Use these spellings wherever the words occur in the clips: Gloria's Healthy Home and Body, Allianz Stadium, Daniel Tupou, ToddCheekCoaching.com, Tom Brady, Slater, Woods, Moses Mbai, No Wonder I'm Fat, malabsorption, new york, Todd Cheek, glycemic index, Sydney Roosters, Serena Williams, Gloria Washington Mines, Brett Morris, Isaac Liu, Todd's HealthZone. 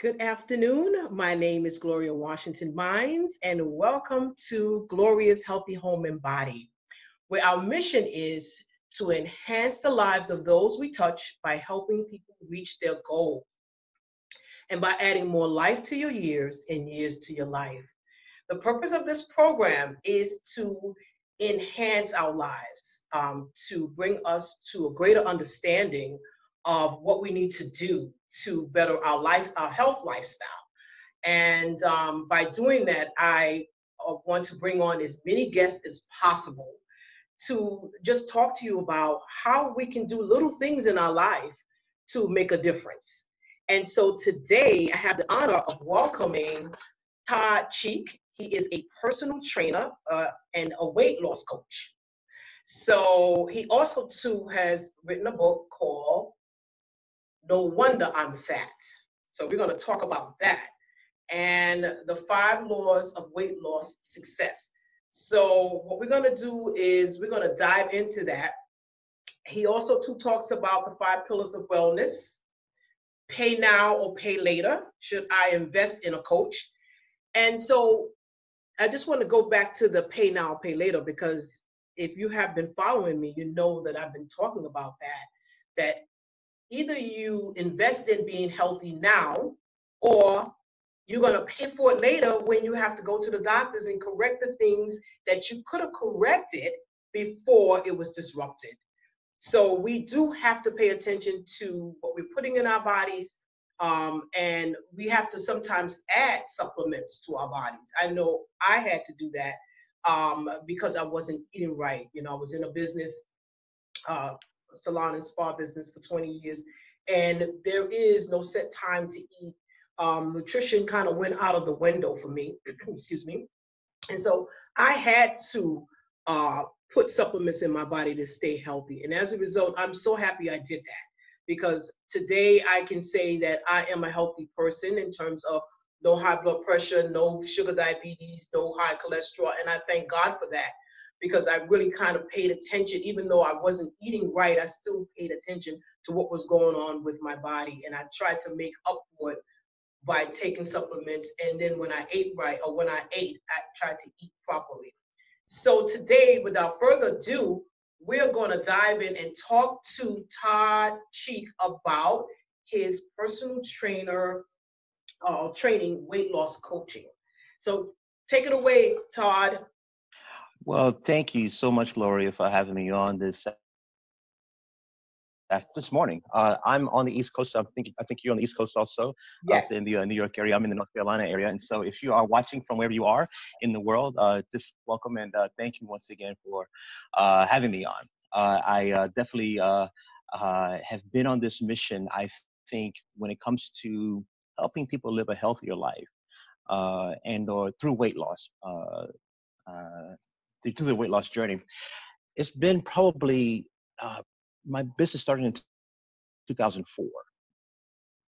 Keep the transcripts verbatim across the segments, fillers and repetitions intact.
Good afternoon. My name is Gloria Washington Mines, and welcome to Gloria's Healthy Home and Body, where our mission is to enhance the lives of those we touch by helping people reach their goals and by adding more life to your years and years to your life. The purpose of this program is to enhance our lives, um, to bring us to a greater understanding of what we need to do to better our life, our health lifestyle. And um, by doing that, I uh, want to bring on as many guests as possible to just talk to you about how we can do little things in our life to make a difference. And so today I have the honor of welcoming Todd Cheek. He is a personal trainer uh, and a weight loss coach. So he also too has written a book called No Wonder I'm Fat. So we're gonna talk about that and the five laws of weight loss success. So what we're gonna do is we're gonna dive into that. He also too talks about the five pillars of wellness, pay now or pay later, should I invest in a coach? And so I just wanna go back to the pay now, pay later, because if you have been following me, you know that I've been talking about that, that either you invest in being healthy now, or you're gonna pay for it later when you have to go to the doctors and correct the things that you could have corrected before it was disrupted. So we do have to pay attention to what we're putting in our bodies, um, and we have to sometimes add supplements to our bodies. I know I had to do that um, because I wasn't eating right. You know, I was in a business, uh, salon and spa business for twenty years, and there is no set time to eat. Um, nutrition kind of went out of the window for me, excuse me. And so I had to uh, put supplements in my body to stay healthy. And as a result, I'm so happy I did that, because today I can say that I am a healthy person in terms of no high blood pressure, no sugar diabetes, no high cholesterol. And I thank God for that, because I really kind of paid attention. Even though I wasn't eating right, I still paid attention to what was going on with my body. And I tried to make up for it by taking supplements, and then when I ate right, or when I ate, I tried to eat properly. So today, without further ado, we're gonna dive in and talk to Todd Cheek about his personal trainer, uh, training weight loss coaching. So take it away, Todd. Well, thank you so much, Gloria, for having me on this This morning. Uh, I'm on the East Coast. So I'm thinking, I think you're on the East Coast also. Yes. Up in the uh, New York area. I'm in the North Carolina area. And so if you are watching from wherever you are in the world, uh, just welcome and uh, thank you once again for uh, having me on. Uh, I uh, definitely uh, uh, have been on this mission, I think, when it comes to helping people live a healthier life uh, and or through weight loss, uh, uh, through the weight loss journey. It's been probably uh, my business started in two thousand four,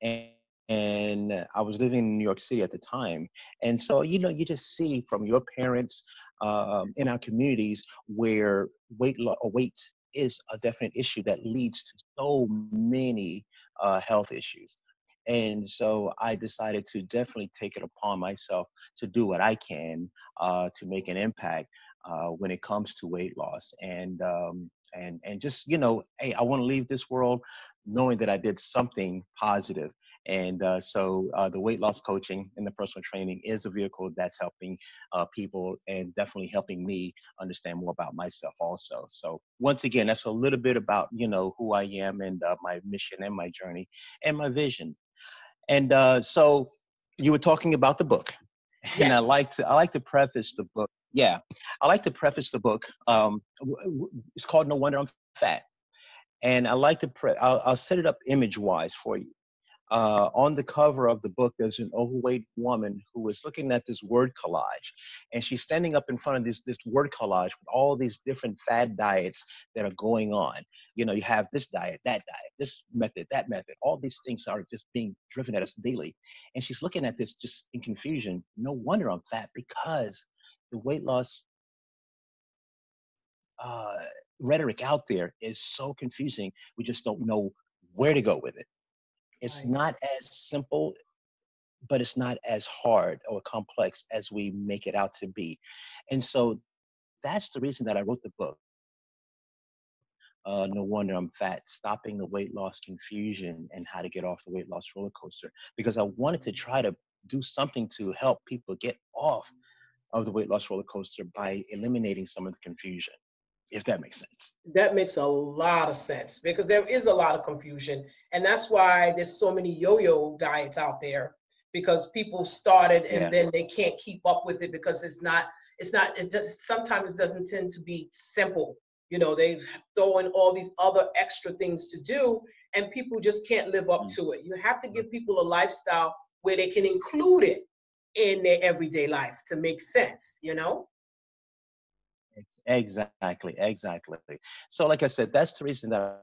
and, and I was living in New York City at the time. And so, you know, you just see from your parents um, in our communities where weight lo- weight is a definite issue that leads to so many uh, health issues. And so I decided to definitely take it upon myself to do what I can uh, to make an impact uh, when it comes to weight loss. And, um, And and just, you know, hey, I want to leave this world knowing that I did something positive. And uh, so uh, the weight loss coaching and the personal training is a vehicle that's helping uh, people and definitely helping me understand more about myself also. So once again, that's a little bit about, you know, who I am and uh, my mission and my journey and my vision. And uh, so you were talking about the book. Yes. And I like to I like to preface the book. Yeah, I like to preface the book. Um, it's called No Wonder I'm Fat. And I like to, pre I'll, I'll set it up image-wise for you. Uh, on the cover of the book, there's an overweight woman who is looking at this word collage. And she's standing up in front of this, this word collage with all these different fad diets that are going on. You know, you have this diet, that diet, this method, that method. All these things are just being driven at us daily. And she's looking at this just in confusion. No wonder I'm fat, because the weight loss uh, rhetoric out there is so confusing. We just don't know where to go with it. It's right. Not as simple but it's not as hard or complex as we make it out to be. And so that's the reason that I wrote the book, uh, No Wonder I'm Fat, Stopping the Weight Loss Confusion and How to Get Off the Weight Loss Roller Coaster, because I wanted to try to do something to help people get off of the weight loss roller coaster by eliminating some of the confusion, if that makes sense. That makes a lot of sense, because there is a lot of confusion. And that's why there's so many yo-yo diets out there, because people start it and yeah. then they can't keep up with it, because it's not, it's not, it just sometimes it doesn't tend to be simple. You know, they throw in all these other extra things to do and people just can't live up mm-hmm. to it. You have to give people a lifestyle where they can include it in their everyday life to make sense, you know? Exactly, exactly. So like I said, that's the reason that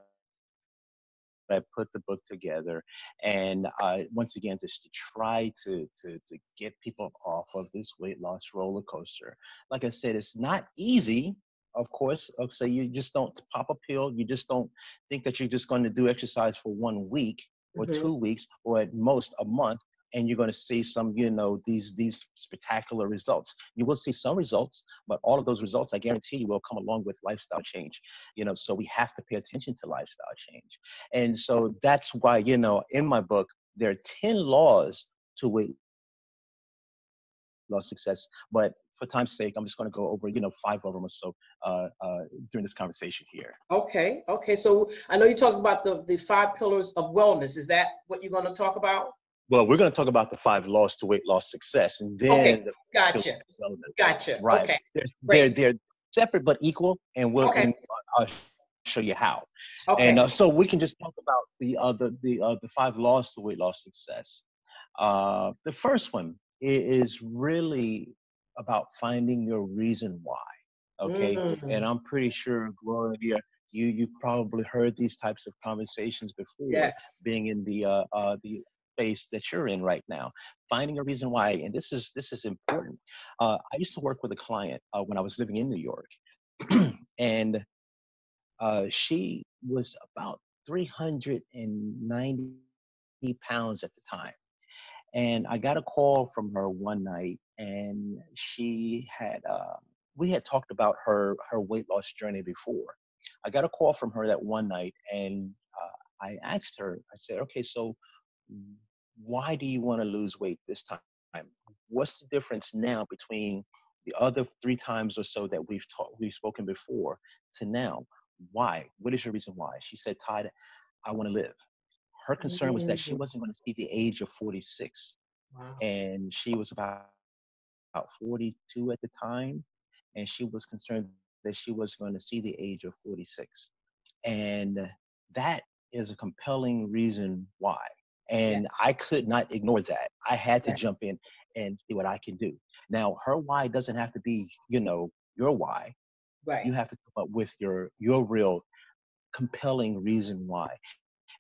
I put the book together. And uh, once again, just to try to, to, to get people off of this weight loss roller coaster. Like I said, it's not easy, of course. So you just don't pop a pill. You just don't think that you're just going to do exercise for one week or mm-hmm. two weeks or at most a month, and you're going to see some, you know, these these spectacular results. You will see some results, but all of those results, I guarantee you, will come along with lifestyle change. You know, so we have to pay attention to lifestyle change. And so that's why, you know, in my book, there are ten laws to weight loss success. But for time's sake, I'm just going to go over, you know, five of them or so uh, uh, during this conversation here. Okay. Okay. So I know you talked about the, the five pillars of wellness. Is that what you're going to talk about? Well, we're going to talk about the five laws to weight loss success, and then okay. the gotcha, gotcha, right? Okay. They're, they're they're separate but equal, and we'll okay. and I'll show you how. Okay. And uh, so we can just talk about the uh, the the, uh, the five laws to weight loss success. Uh, the first one is really about finding your reason why. Okay, mm-hmm. and I'm pretty sure Gloria, you you probably heard these types of conversations before, yes. being in the uh, uh, the space that you're in right now, finding a reason why. And this is this is important. Uh, I used to work with a client uh, when I was living in New York, and uh, she was about three hundred ninety pounds at the time. And I got a call from her one night, and she had uh, we had talked about her her weight loss journey before. I got a call from her that one night, and uh, I asked her. I said, "Okay, so why do you want to lose weight this time? What's the difference now between the other three times or so that we've talked, we've spoken before to now? Why? What is your reason why?" She said, "Todd, I want to live." Her concern was that she wasn't going to see the age of forty-six. Wow. And she was about, about forty-two at the time. And she was concerned that she was going to see the age of forty-six. And that is a compelling reason why. And yeah. I could not ignore that. I had to yeah. jump in and see what I can do. Now, her why doesn't have to be, you know, your why. Right. You have to come up with your your real compelling reason why.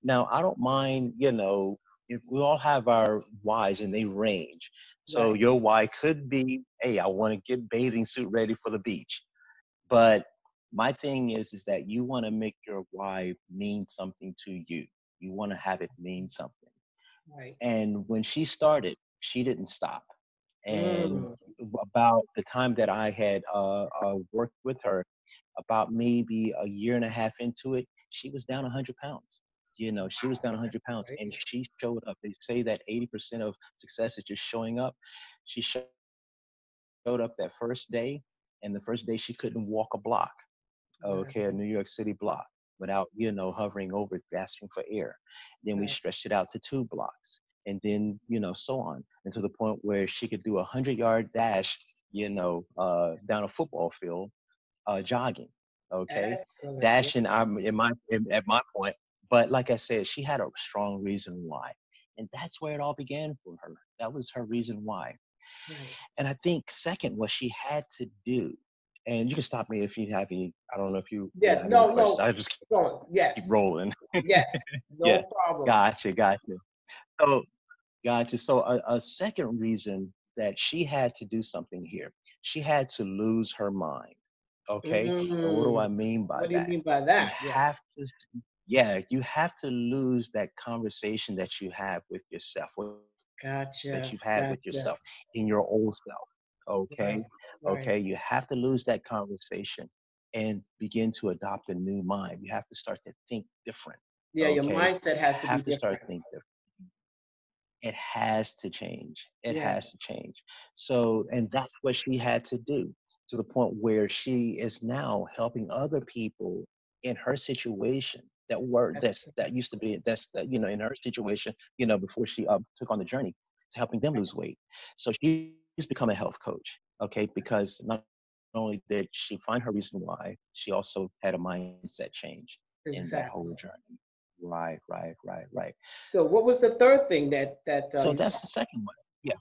Now, I don't mind, you know, if we all have our whys and they range. So right. your why could be, hey, I want to get bathing suit ready for the beach. But my thing is, is that you want to make your why mean something to you. You want to have it mean something. Right. And when she started, she didn't stop. And mm. about the time that I had uh, uh, worked with her, about maybe a year and a half into it, she was down one hundred pounds. You know, she was down one hundred pounds, and she showed up. They say that eighty percent of success is just showing up. She showed up that first day, and the first day she couldn't walk a block, okay, a New York City block, without, you know, hovering over, gasping for air. Then we stretched it out to two blocks, and then, you know, so on, and to the point where she could do a hundred-yard dash, you know, uh, down a football field, uh, jogging, okay? Absolutely. Dashing, I'm, in my, in, at my point. But like I said, she had a strong reason why, and that's where it all began for her. That was her reason why. Right. And I think second, what she had to do, and you can stop me if you have any, I don't know if you. Yes, yeah, no, no. I just keep going. Yes. Keep rolling. Yes, no yeah. problem. Gotcha, gotcha. So, gotcha. So a, a second reason that she had to do something here, she had to lose her mind. Okay. Mm-hmm. What do I mean by that? What do you that? mean by that? You yeah. have to, yeah, you have to lose that conversation that you have with yourself, with gotcha. that you've had gotcha. with yourself, in your old self. Okay. Right. Okay. Right. You have to lose that conversation and begin to adopt a new mind. You have to start to think different. Yeah. Okay? Your mindset has to you have be to different. start thinking different. It has to change. It yeah. has to change. So, and that's what she had to do, to the point where she is now helping other people in her situation that were, that's, that used to be, that's, that, you know, in her situation, you know, before she uh, took on the journey, to helping them lose weight. So she's become a health coach, okay? Because not only did she find her reason why, she also had a mindset change exactly. in that whole journey. Right, right, right, right. So what was the third thing that... that uh, so that's the second one, yeah.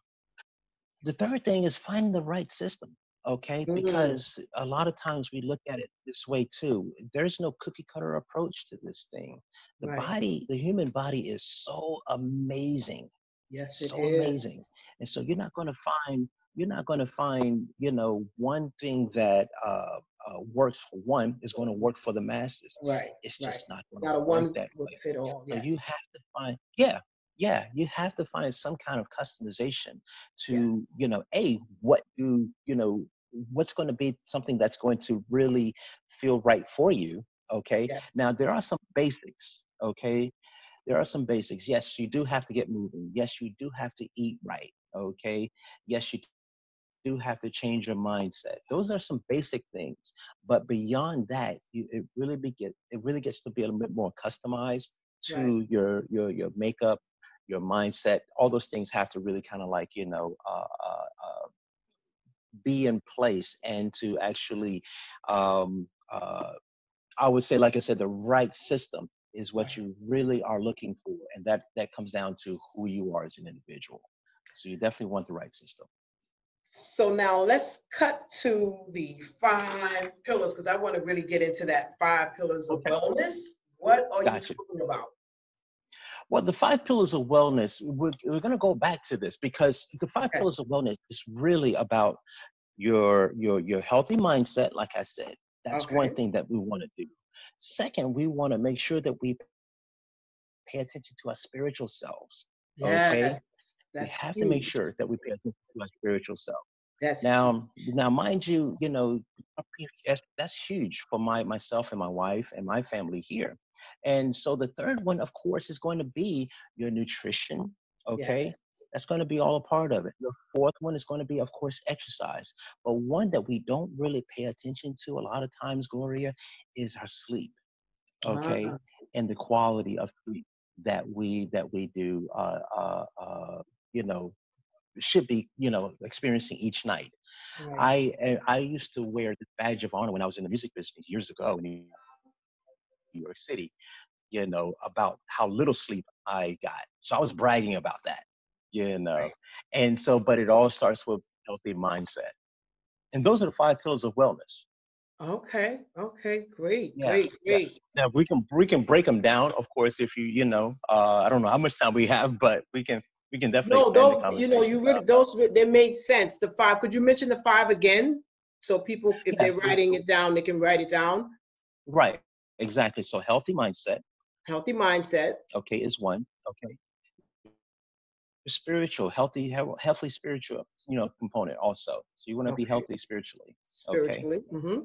The third thing is finding the right system, okay? Mm-hmm. Because a lot of times we look at it this way too. There's no cookie cutter approach to this thing. The right. body, the human body is so amazing. Yes, it so is. So amazing. And so you're not going to find, you're not going to find, you know, one thing that... Uh, Uh, works for one is going to work for the masses. Right. It's just right. not going to work one that way. Fit all. Yes. So you have to find, yeah, yeah, you have to find some kind of customization to, yes. you know, A, what do, you know, what's going to be something that's going to really feel right for you, okay? Yes. Now, there are some basics, okay? There are some basics. Yes, you do have to get moving. Yes, you do have to eat right, okay? Yes, you do have to change your mindset. Those are some basic things, but beyond that, you, it really begin, it really gets to be a little bit more customized to right. your your your makeup, your mindset. All those things have to really kind of like you know uh, uh, uh, be in place, and to actually, um, uh, I would say, like I said, the right system is what right. you really are looking for, and that that comes down to who you are as an individual. So you definitely want the right system. So now let's cut to the five pillars, because I want to really get into that five pillars okay. of wellness. What are gotcha. you talking about? Well, the five pillars of wellness, we're, we're going to go back to this, because the five okay. pillars of wellness is really about your, your, your healthy mindset, like I said. That's okay. one thing that we want to do. Second, we want to make sure that we pay attention to our spiritual selves. Yeah. Okay. That's we have huge. to make sure that we pay attention to our spiritual self. That's now, huge. now, mind you, you know, that's huge for my myself and my wife and my family here. And so the third one, of course, is going to be your nutrition. Okay, yes. that's going to be all a part of it. The fourth one is going to be, of course, exercise. But one that we don't really pay attention to a lot of times, Gloria, is our sleep. Okay, uh-huh. and the quality of sleep that we that we do. Uh, uh, uh, you know, should be, you know, experiencing each night. Right. I I used to wear the badge of honor when I was in the music business years ago in New York City, you know, about how little sleep I got. So I was bragging about that, you know. Right. And so, but it all starts with healthy mindset. And those are the five pillars of wellness. Okay. Okay. Great. Yeah, great. Yeah. Great. Now we can, we can break them down, of course, if you, you know, uh, I don't know how much time we have, but we can, We can definitely no, those, the conversation you know, you really, about. those, they made sense. The five, could you mention the five again? So people, if yes, they're writing cool. it down, they can write it down. Right, exactly. So healthy mindset. Healthy mindset. Okay, is one, okay. Spiritual, healthy, healthy spiritual, you know, component also. So you want to okay. be healthy spiritually. Spiritually, okay. mm-hmm.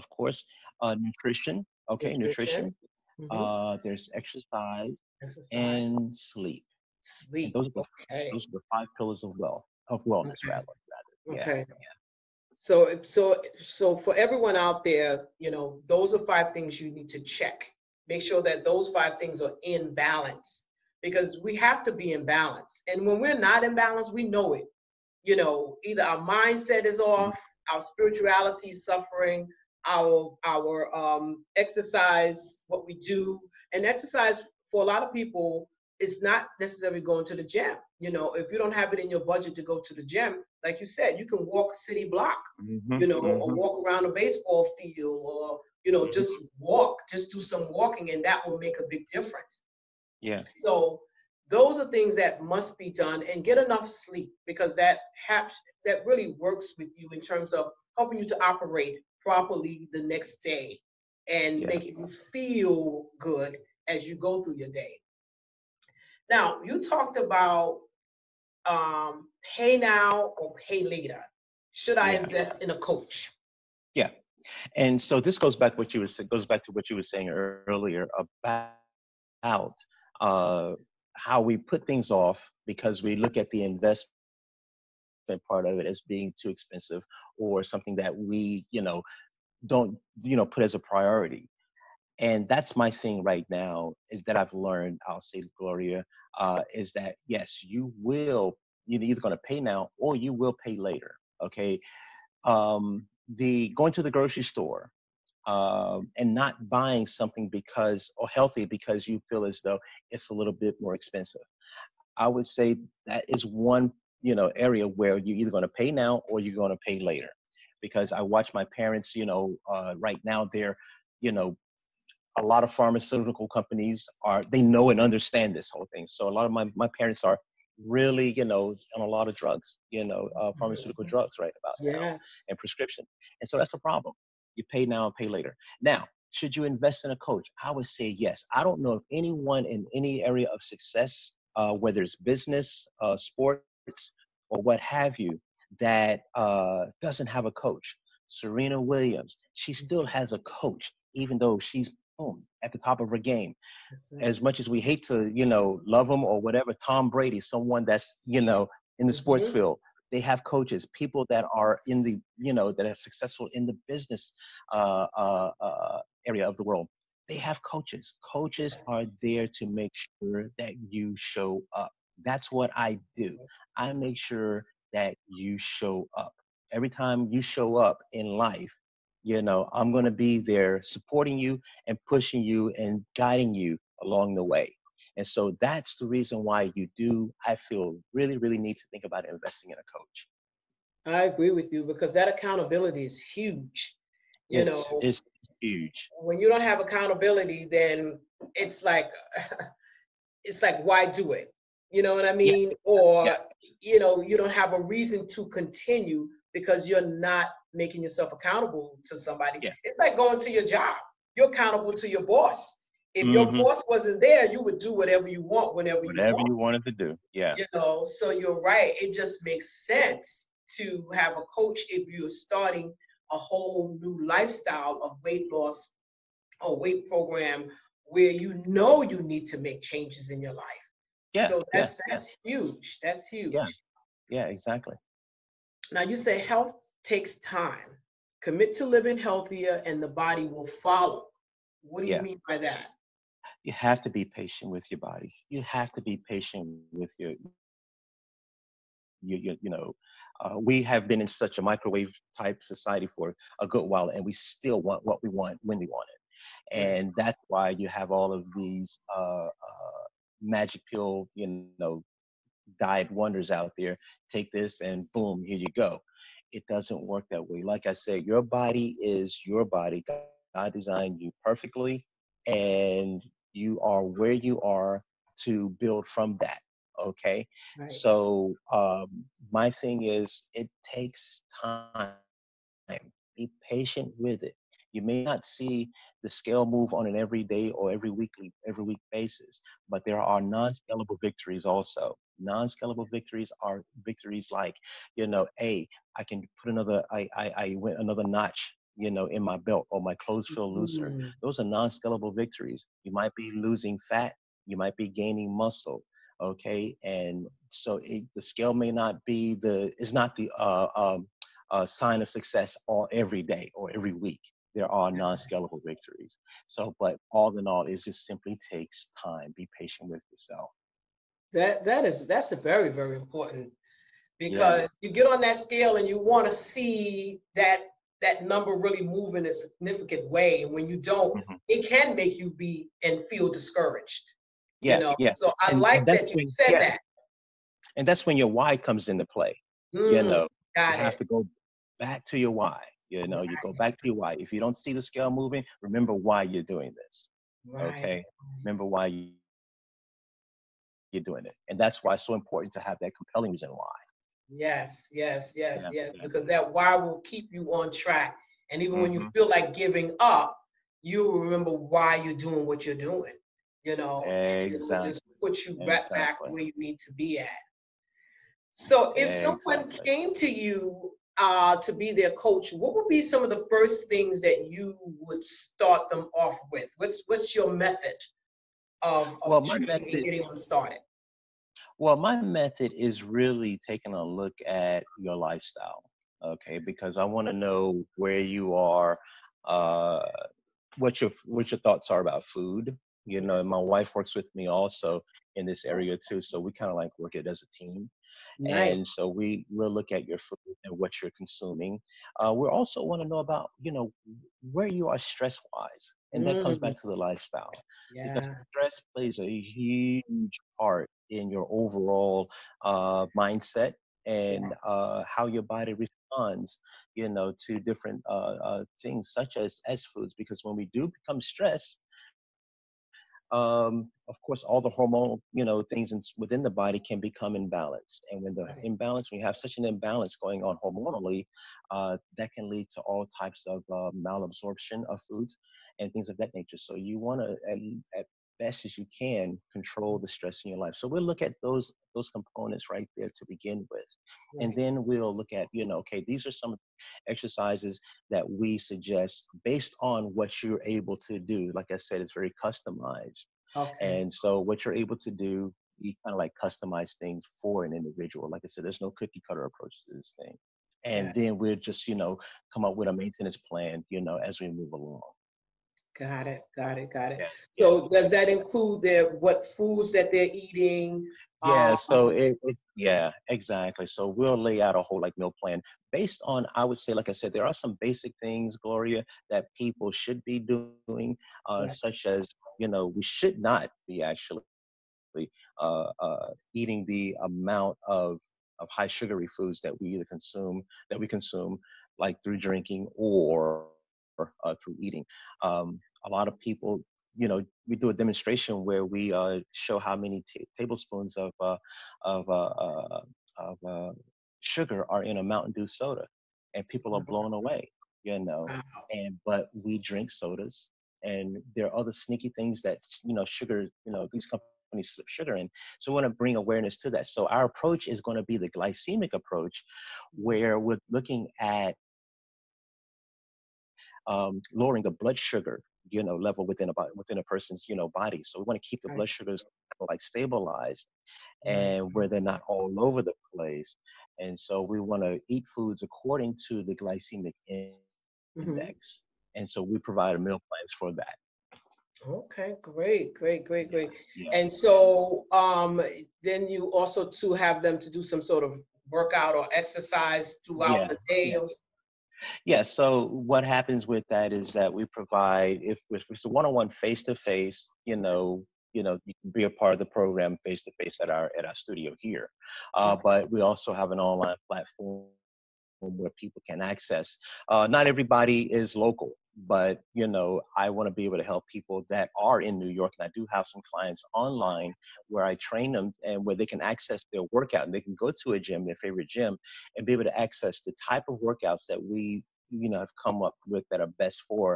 Of course, uh, nutrition, okay, nutrition. nutrition. Mm-hmm. Uh, there's exercise, exercise and sleep. Sleep. Those are, the, okay. those are the five pillars of wealth, of wellness, okay. rather. rather. Yeah. Okay. Yeah. So, so, so for everyone out there, you know, those are five things you need to check. Make sure that those five things are in balance, because we have to be in balance. And when we're not in balance, we know it. You know, either our mindset is off, mm-hmm. our spirituality is suffering, our our um, exercise, what we do, and exercise for a lot of people. It's not necessarily going to the gym. You know, if you don't have it in your budget to go to the gym, like you said, you can walk a city block, mm-hmm, you know, mm-hmm. or walk around a baseball field, or, you know, mm-hmm. just walk, just do some walking, and that will make a big difference. Yeah. So those are things that must be done, and get enough sleep, because that haps, that really works with you in terms of helping you to operate properly the next day and yeah. making you feel good as you go through your day. Now, you talked about um, pay now or pay later? Should I yeah. invest in a coach? Yeah. And so this goes back what you was goes back to what you were saying earlier about uh, how we put things off because we look at the investment part of it as being too expensive or something that we, you know, don't, you know, put as a priority. And that's my thing right now, is that I've learned, I'll say, Gloria, uh, is that, yes, you will, you're either going to pay now or you will pay later. Okay. Um, the going to the grocery store uh, and not buying something because, or healthy because you feel as though it's a little bit more expensive. I would say that is one, you know, area where you're either going to pay now or you're going to pay later. Because I watch my parents, you know, uh, right now they're, you know, a lot of pharmaceutical companies are, they know and understand this whole thing. So a lot of my, my parents are really, you know, on a lot of drugs, you know, uh, pharmaceutical drugs right about yes. now, and prescription. And so that's a problem. You pay now and pay later. Now, should you invest in a coach? I would say yes. I don't know if anyone in any area of success, uh, whether it's business, uh, sports, or what have you, that uh, doesn't have a coach. Serena Williams, she still has a coach, even though she's boom, at the top of her game. As much as we hate to, you know, love them or whatever, Tom Brady, someone that's, you know, in the mm-hmm. sports field, they have coaches, people that are in the, you know, that are successful in the business uh, uh, uh, area of the world. They have coaches. Coaches are there to make sure that you show up. That's what I do. I make sure that you show up. Every time you show up in life, you know, I'm going to be there supporting you and pushing you and guiding you along the way. And so that's the reason why you do, I feel, really, really need to think about investing in a coach. I agree with you, because that accountability is huge. You it's, know, it's huge. When you don't have accountability, then it's like, it's like, why do it? You know what I mean? Yeah. Or, yeah. you know, you don't have a reason to continue because you're not making yourself accountable to somebody. Yeah. It's like going to your job. You're accountable to your boss. If mm-hmm. your boss wasn't there, you would do whatever you want, whenever you whatever want. you wanted to do. Yeah. You know, so you're right. It just makes sense to have a coach if you're starting a whole new lifestyle of weight loss or weight program where you know you need to make changes in your life. Yeah. So that's yeah. that's yeah. huge. That's huge. Yeah. Yeah, exactly. Now you say health takes time. Commit to living healthier and the body will follow. What do yeah. you mean by that? You have to be patient with your body. You have to be patient with your, you, you, you know, uh, we have been in such a microwave type society for a good while, and we still want what we want when we want it. And that's why you have all of these uh, uh, magic pill, you know, diet wonders out there. Take this and boom, here you go. It doesn't work that way. Like I said, your body is your body. God designed you perfectly, and you are where you are to build from that, okay? Right. So um, my thing is, it takes time. Be patient with it. You may not see the scale move on an everyday or every weekly, every week basis, but there are non-scalable victories also. Non-scalable victories are victories like, you know, hey, I can put another, I, I, I went another notch, you know, in my belt, or my clothes feel looser. Mm-hmm. Those are non-scalable victories. You might be losing fat, you might be gaining muscle, okay? And so it, the scale may not be the, it's not the uh, um, uh, sign of success all every day or every week. There are non-scalable victories. So, but all in all, it just simply takes time. Be patient with yourself. That that is that's a very, very important, because yeah. you get on that scale and you want to see that that number really move in a significant way. And when you don't, mm-hmm. it can make you be and feel discouraged. Yeah, you know? yeah. So I and, like and that you when, said yeah. that. And that's when your why comes into play. Mm, you know, you have it. to go back to your why. You know, right. you go back to your why. If you don't see the scale moving, remember why you're doing this. Right. Okay, remember why you. You're doing it. And that's why it's so important to have that compelling reason why. Yes, yes, yes, yeah. yes. Because that why will keep you on track. And even mm-hmm. when you feel like giving up, you remember why you're doing what you're doing. You know, exactly. and it'll just put you right exactly. back where you need to be at. So if exactly. someone came to you uh, to be their coach, what would be some of the first things that you would start them off with? What's what's your method of, of well, my method, getting them started? Well, my method is really taking a look at your lifestyle, okay? Because I want to know where you are, uh, what your what your thoughts are about food. You know, my wife works with me also in this area too, so we kind of like work it as a team. Nice. And so we will look at your food and what you're consuming. Uh, we also want to know about, you know, where you are stress-wise. And that mm. comes back to the lifestyle. Yeah. Because stress plays a huge part in your overall uh, mindset and yeah. uh, how your body responds, you know, to different uh, uh, things such as, as foods. Because when we do become stressed, Um, of course, all the hormonal, you know, things in, within the body can become imbalanced. And when the imbalance, when you have such an imbalance going on hormonally, uh, that can lead to all types of uh, malabsorption of foods and things of that nature. So you want to, at, at best as you can, control the stress in your life. So we'll look at those those components right there to begin with. Right. And then we'll look at, you know, okay, these are some exercises that we suggest based on what you're able to do. Like I said, it's very customized. Okay. And so what you're able to do, you kind of like customize things for an individual. Like I said, there's no cookie cutter approach to this thing. And yeah. then we'll just, you know, come up with a maintenance plan, you know, as we move along. Got it, got it, got it. Yeah. So does that include their, what foods that they're eating? Yeah, um, so it, it, yeah, exactly. So we'll lay out a whole like meal plan based on, I would say, like I said, there are some basic things, Gloria, that people should be doing, uh, yeah. such as, you know, we should not be actually uh, uh, eating the amount of, of high sugary foods that we either consume, that we consume like through drinking or Uh, through eating. Um, a lot of people, you know, we do a demonstration where we uh, show how many t tablespoons of uh, of, uh, uh, of uh, sugar are in a Mountain Dew soda, and people are blown away, you know. Wow. And but we drink sodas, and there are other sneaky things that, you know, sugar, you know, these companies slip sugar in. So we want to bring awareness to that. So our approach is going to be the glycemic approach, where we're looking at Um, lowering the blood sugar, you know, level within a within a person's, you know, body. So we want to keep the blood sugars like stabilized, and where they're not all over the place. And so we want to eat foods according to the glycemic index. Mm-hmm. And so we provide meal plans for that. Okay, great, great, great, great. Yeah. And so um, then you also to have them to do some sort of workout or exercise throughout yeah. the day. Yeah. Yeah, so what happens with that is that we provide, if, if it's a one-on-one, face-to-face, you know, you know, you can be a part of the program face-to-face at our at our studio here. Uh, but we also have an online platform where people can access. Uh, not everybody is local, but, you know, I want to be able to help people that are in New York. And I do have some clients online where I train them and where they can access their workout, and they can go to a gym, their favorite gym, and be able to access the type of workouts that we, you know, have come up with that are best for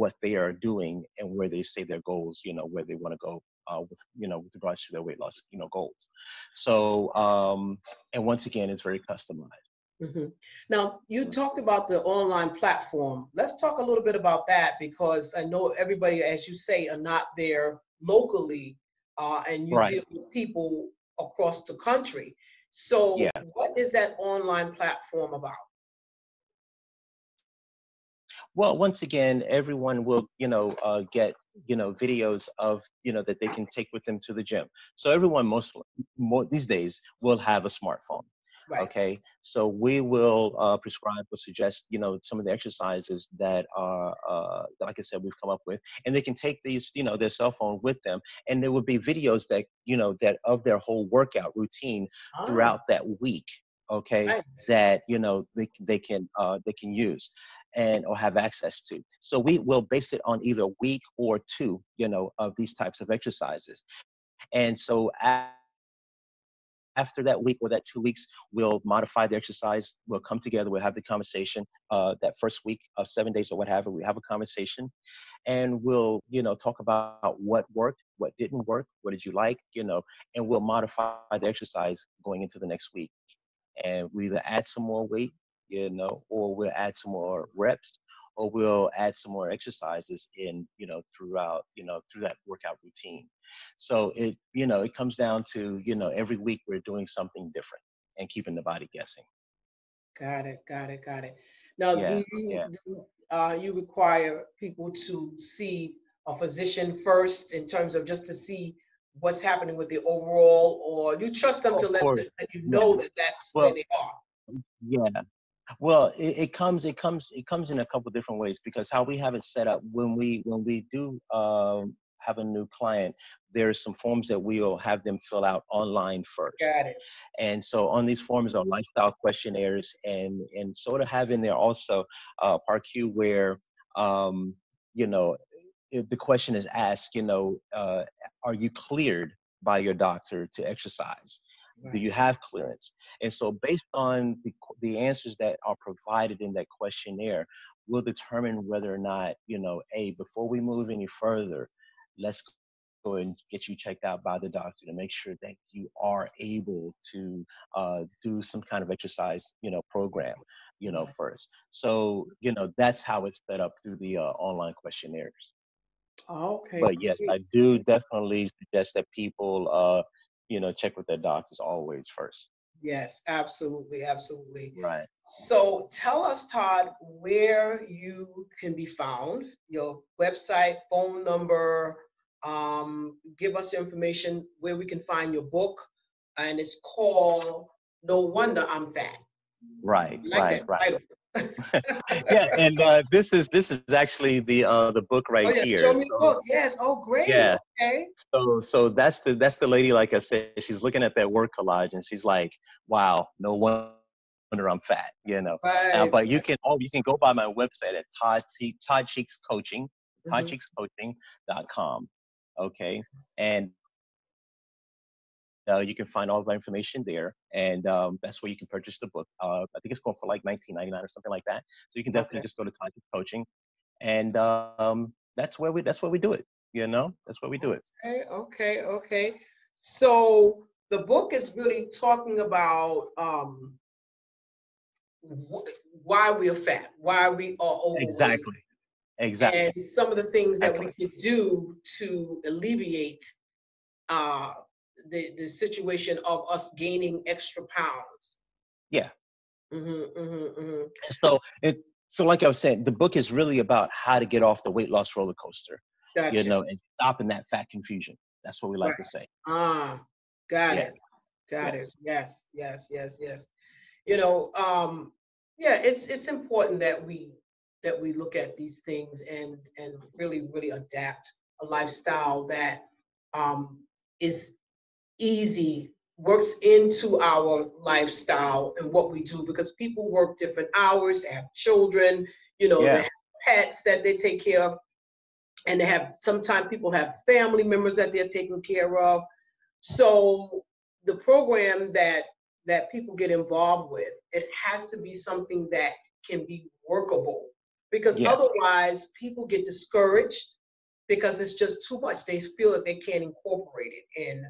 what they are doing and where they say their goals, you know, where they want to go uh, with, you know, with regards to their weight loss, you know, goals. So, um, and once again, it's very customized. Mm-hmm. Now, you talked about the online platform. Let's talk a little bit about that, because I know everybody, as you say, are not there locally, uh, and you right. deal with people across the country. So yeah. what is that online platform about? Well, once again, everyone will, you know, uh, get, you know, videos of, you know, that they can take with them to the gym. So everyone most, most these days will have a smartphone. Right. Okay, so we will uh, prescribe or suggest, you know, some of the exercises that are, uh, like I said, we've come up with, and they can take these, you know, their cell phone with them, and there will be videos that, you know, that of their whole workout routine oh. throughout that week. Okay, nice. That, you know, they they can uh, they can use and or have access to. So we will base it on either week or two, you know, of these types of exercises, and so. After After that week or that two weeks, we'll modify the exercise. We'll come together. We'll have the conversation uh, that first week of seven days or what have you. We have a conversation, and we'll, you know, talk about what worked, what didn't work, what did you like, you know, and we'll modify the exercise going into the next week. and we either add some more weight, you know, or we'll add some more reps, or we'll add some more exercises in, you know, throughout, you know, through that workout routine. So it, you know, it comes down to, you know, every week we're doing something different and keeping the body guessing. Got it, got it, got it. Now, yeah, do you, yeah. do, uh, you require people to see a physician first in terms of just to see what's happening with the overall, or you trust them oh, to let, them, let you know yeah. that that's well, where they are? Yeah. Well, it, it comes, it comes, it comes in a couple different ways, because how we have it set up when we, when we do um, have a new client, there are some forms that we will have them fill out online first. Got it. And so on these forms are lifestyle questionnaires, and, and sort of have in there also uh, part Q where, um, you know, if the question is asked, you know, uh, are you cleared by your doctor to exercise? Right. Do you have clearance? And so based on the, the answers that are provided in that questionnaire, we'll determine whether or not, you know, A, before we move any further, let's go and get you checked out by the doctor to make sure that you are able to uh, do some kind of exercise, you know, program, you know, first. So, you know, that's how it's set up through the uh, online questionnaires. Okay. But yes, I do definitely suggest that people, uh, you know, check with their doctors always first. Yes, absolutely, absolutely. Right. So tell us, Todd, where you can be found, your website, phone number, um, give us information where we can find your book, and it's called No Wonder I'm Fat. Right, like right, that, right. Yeah, and uh, this is this is actually the uh, the book right oh, yeah. here. Show me the so, book. Yes. Oh, great. Yeah. Okay. So so that's the that's the lady. Like I said, she's looking at that word collage and she's like, "Wow, no wonder I'm fat." You know. Right. Uh, but you can oh you can go by my website at Todd Todd Cheek's Coaching, Todd Cheeks Coaching dot com. Okay, and Uh, you can find all of my information there, and um, that's where you can purchase the book. Uh, I think it's going for like nineteen ninety-nine or something like that. So you can definitely okay. just go to Todd Cheek Coaching, and um, that's where we that's where we do it. You know, that's where we do it. Okay, okay, okay. So the book is really talking about um, wh why we are fat, why we are overweight. Exactly, exactly. And some of the things that exactly. we can do to alleviate. Uh, The, the situation of us gaining extra pounds. Yeah. Mm-hmm, mm-hmm, mm-hmm. So it so like I was saying, the book is really about how to get off the weight loss roller coaster. Gotcha. You know, and stopping that fat confusion. That's what we like right. to say. Ah, got yeah. it. Got yes. it. Yes, yes, yes, yes. You know, um, yeah, it's it's important that we that we look at these things and and really, really adapt a lifestyle that um is easy, works into our lifestyle and what we do, because people work different hours, have children, you know, yeah. they have pets that they take care of, and they have, sometimes people have family members that they're taking care of. So the program that, that people get involved with, it has to be something that can be workable, because yeah. otherwise people get discouraged because it's just too much. They feel that they can't incorporate it in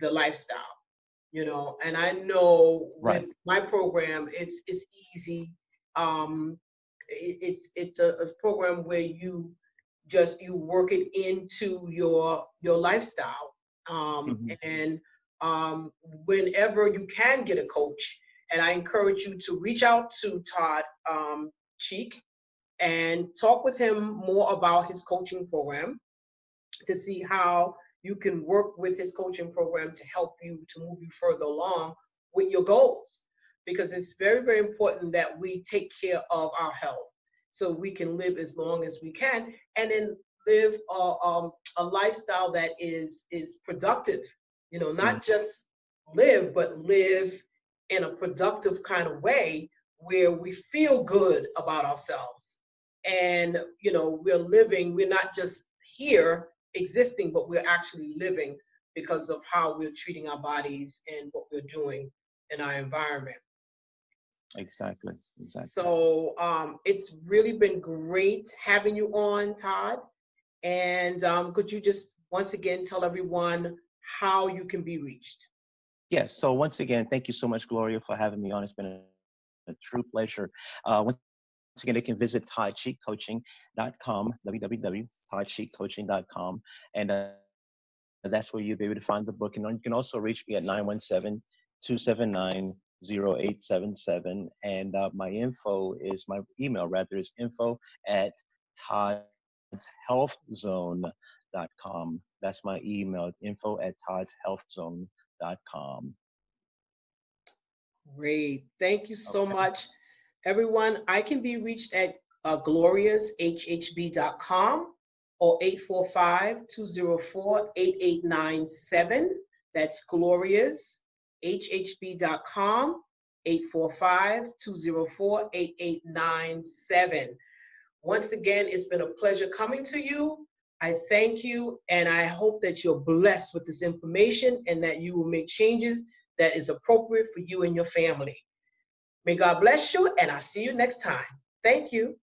the lifestyle, you know, and I know right. with my program, it's it's easy. Um, it, it's it's a, a program where you just you work it into your your lifestyle, um, mm-hmm. and um, whenever you can get a coach, and I encourage you to reach out to Todd um, Cheek and talk with him more about his coaching program to see how you can work with his coaching program to help you to move you further along with your goals, because it's very, very important that we take care of our health so we can live as long as we can, and then live a, um, a lifestyle that is, is productive, you know, not just live, but live in a productive kind of way where we feel good about ourselves. And, you know, we're living, we're not just here existing, but we're actually living because of how we're treating our bodies and what we're doing in our environment. Exactly. Exactly. So um, it's really been great having you on, Todd. And um, could you just once again tell everyone how you can be reached? Yes. So once again, thank you so much, Gloria, for having me on. It's been a, a true pleasure. Uh, once again, they can visit Todd Cheek Coaching dot com, w w w dot Todd Cheek Coaching dot com, and uh, that's where you'll be able to find the book. And you can also reach me at nine one seven, two seven nine, zero eight seven seven. And uh, my info is, my email rather is info at Todd's Health Zone dot com. That's my email, info at Todd's Health Zone dot com. Great. Thank you so okay. much. Everyone, I can be reached at uh, glorias h h b dot com or eight four five, two zero four, eight eight nine seven. That's glorias h h b dot com, eight four five, two zero four, eight eight nine seven. Once again, it's been a pleasure coming to you. I thank you, and I hope that you're blessed with this information and that you will make changes that is appropriate for you and your family. May God bless you, and I'll see you next time. Thank you.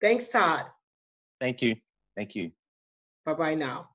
Thanks, Todd. Thank you. Thank you. Bye-bye now.